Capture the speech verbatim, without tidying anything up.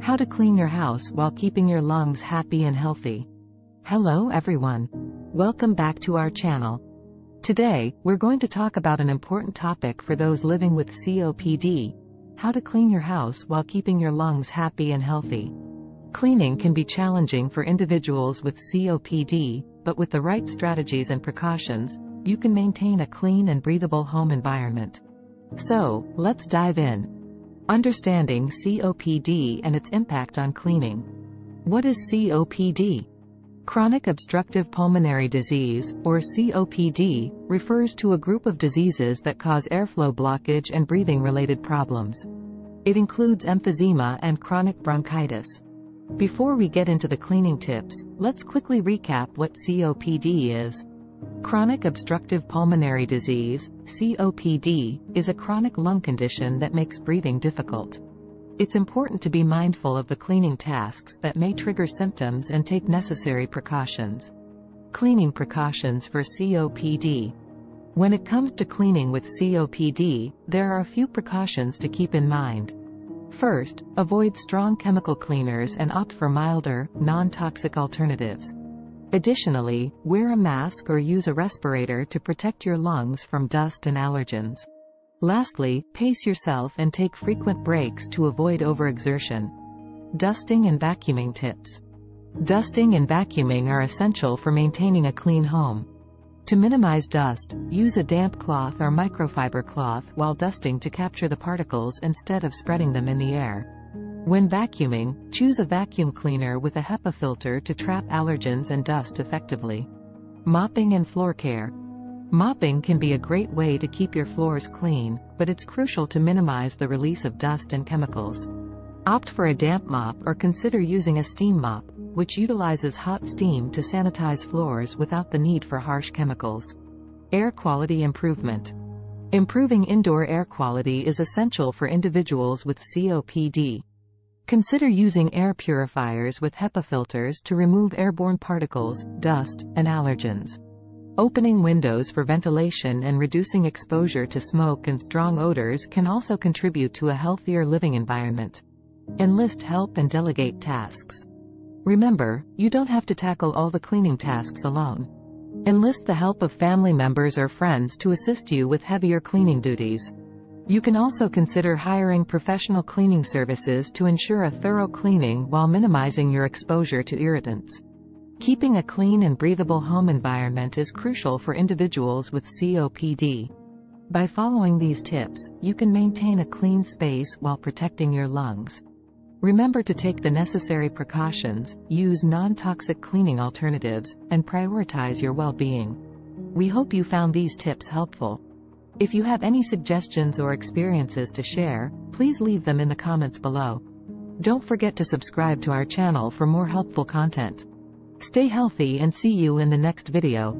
How to clean your house while keeping your lungs happy and healthy. Hello everyone. Welcome back to our channel. Today, we're going to talk about an important topic for those living with C O P D. How to clean your house while keeping your lungs happy and healthy. Cleaning can be challenging for individuals with C O P D, but with the right strategies and precautions, you can maintain a clean and breathable home environment. So, let's dive in. Understanding C O P D and its impact on cleaning. What is C O P D? Chronic obstructive pulmonary disease, or C O P D, refers to a group of diseases that cause airflow blockage and breathing-related problems. It includes emphysema and chronic bronchitis. Before we get into the cleaning tips, let's quickly recap what C O P D is. Chronic obstructive pulmonary disease, C O P D, is a chronic lung condition that makes breathing difficult. It's important to be mindful of the cleaning tasks that may trigger symptoms and take necessary precautions. Cleaning precautions for C O P D. When it comes to cleaning with C O P D, there are a few precautions to keep in mind. First, avoid strong chemical cleaners and opt for milder, non-toxic alternatives. Additionally, wear a mask or use a respirator to protect your lungs from dust and allergens. Lastly, pace yourself and take frequent breaks to avoid overexertion. Dusting and vacuuming tips. Dusting and vacuuming are essential for maintaining a clean home. To minimize dust, use a damp cloth or microfiber cloth while dusting to capture the particles instead of spreading them in the air. When vacuuming, choose a vacuum cleaner with a HEPA filter to trap allergens and dust effectively. Mopping and floor care. Mopping can be a great way to keep your floors clean, but it's crucial to minimize the release of dust and chemicals. Opt for a damp mop or consider using a steam mop, which utilizes hot steam to sanitize floors without the need for harsh chemicals. Air quality improvement. Improving indoor air quality is essential for individuals with C O P D. Consider using air purifiers with HEPA filters to remove airborne particles, dust, and allergens. Opening windows for ventilation and reducing exposure to smoke and strong odors can also contribute to a healthier living environment. Enlist help and delegate tasks. Remember, you don't have to tackle all the cleaning tasks alone. Enlist the help of family members or friends to assist you with heavier cleaning duties. You can also consider hiring professional cleaning services to ensure a thorough cleaning while minimizing your exposure to irritants. Keeping a clean and breathable home environment is crucial for individuals with C O P D. By following these tips, you can maintain a clean space while protecting your lungs. Remember to take the necessary precautions, use non-toxic cleaning alternatives, and prioritize your well-being. We hope you found these tips helpful. If you have any suggestions or experiences to share, please leave them in the comments below. Don't forget to subscribe to our channel for more helpful content. Stay healthy and see you in the next video.